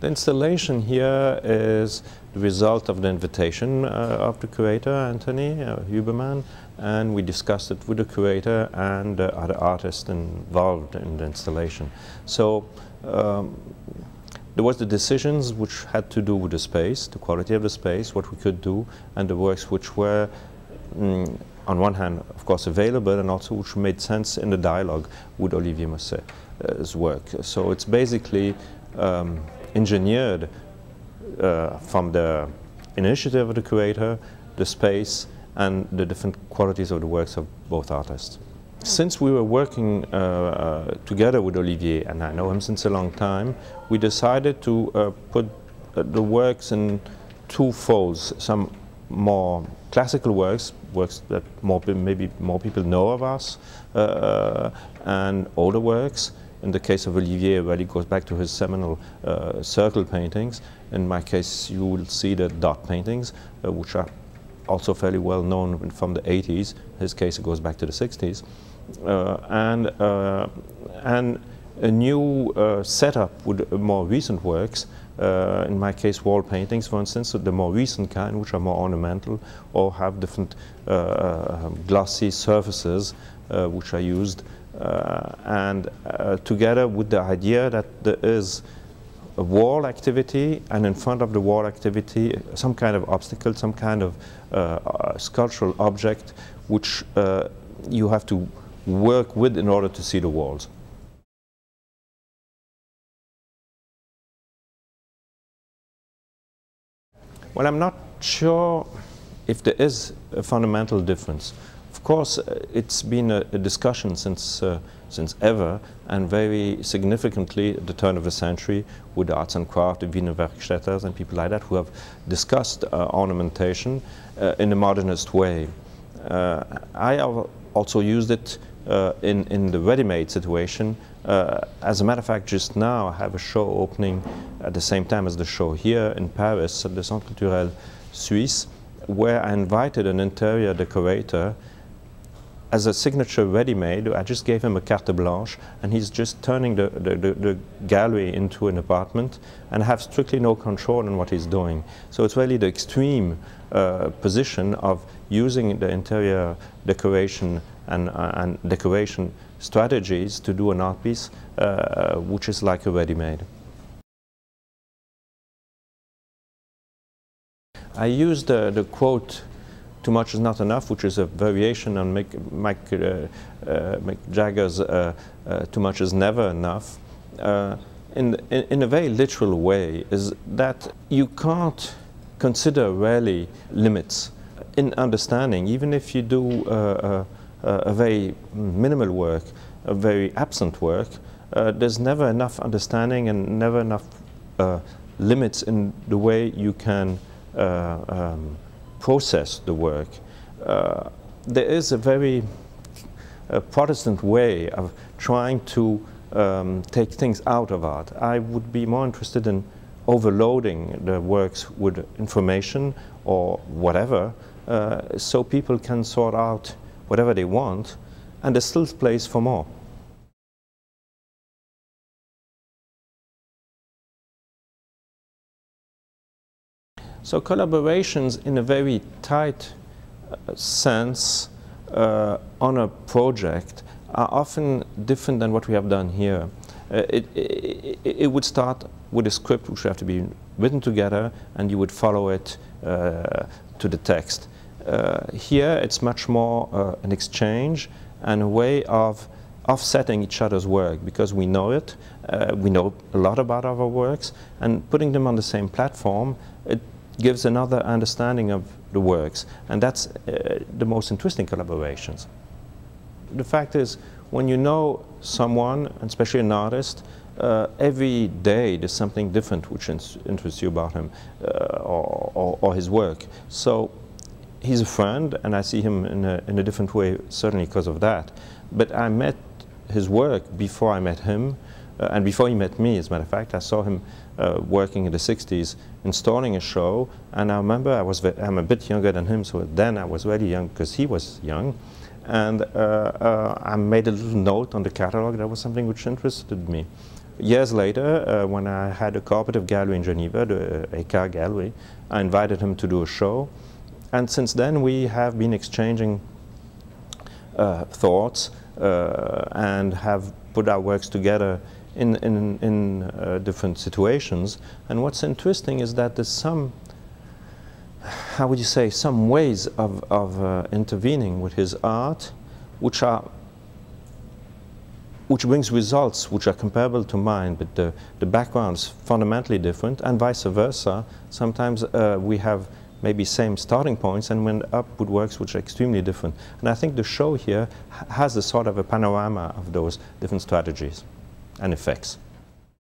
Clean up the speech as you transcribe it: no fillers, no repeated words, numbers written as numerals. The installation here is the result of the invitation of the curator, Anthony Huberman, and we discussed it with the curator and the other artists involved in the installation. So there was the decisions which had to do with the space, the quality of the space, what we could do, and the works which were on one hand, of course, available, and also which made sense in the dialogue with Olivier Mosset's work. So it's basically engineered from the initiative of the curator, the space, and the different qualities of the works of both artists. Since we were working together with Olivier, and I know him since a long time, we decided to put the works in two folds, some more classical works, works that maybe more people know of us, and older works. In the case of Olivier, well, he goes back to his seminal circle paintings. In my case, you will see the dot paintings, which are also fairly well known from the 80s. In his case, it goes back to the 60s. And a new setup with more recent works, in my case, wall paintings, for instance, the more recent kind, which are more ornamental or have different glossy surfaces which are used. And together with the idea that there is a wall activity, and in front of the wall activity some kind of obstacle, some kind of sculptural object which you have to work with in order to see the walls. Well, I'm not sure if there is a fundamental difference. Of course, it's been a discussion since ever, and very significantly at the turn of the century with the arts and craft, the Wiener Werkstätters and people like that who have discussed ornamentation in a modernist way. I also used it in the ready-made situation. As a matter of fact, just now I have a show opening at the same time as the show here in Paris at the Centre Culturel Suisse, where I invited an interior decorator as a signature ready-made. I just gave him a carte blanche, and he's just turning the gallery into an apartment, and I have strictly no control on what he's doing. So it's really the extreme position of using the interior decoration and decoration strategies to do an art piece, which is like a ready-made. I used the quote, "Too much is not enough," which is a variation on Mick Jagger's "Too much is never enough," in a very literal way, is that you can't consider really limits in understanding. Even if you do a very minimal work, a very absent work, there's never enough understanding and never enough limits in the way you can process the work. There is a very Protestant way of trying to take things out of art. I would be more interested in overloading the works with information or whatever, so people can sort out whatever they want, and there's still place for more. So collaborations in a very tight sense on a project are often different than what we have done here. It would start with a script which would have to be written together, and you would follow it to the text. Here it's much more an exchange and a way of offsetting each other's work, because we know it, we know a lot about our works, and putting them on the same platform, it gives another understanding of the works, and that's the most interesting collaborations. The fact is, when you know someone, and especially an artist, every day there's something different which interests you about him or his work. So he's a friend, and I see him in a different way, certainly because of that. But I met his work before I met him, and before he met me, as a matter of fact. I saw him working in the 60s, installing a show, and I remember I'm a bit younger than him, so then I was really young because he was young, and I made a little note on the catalog. That was something which interested me. Years later, when I had a cooperative gallery in Geneva, the EK Gallery, I invited him to do a show. And since then, we have been exchanging thoughts and have put our works together in different situations. And what's interesting is that there's some, how would you say, some ways of intervening with his art, which brings results which are comparable to mine, but the background's fundamentally different, and vice versa. Sometimes we have maybe same starting points and went up with works which are extremely different. And I think the show here has a sort of a panorama of those different strategies and effects.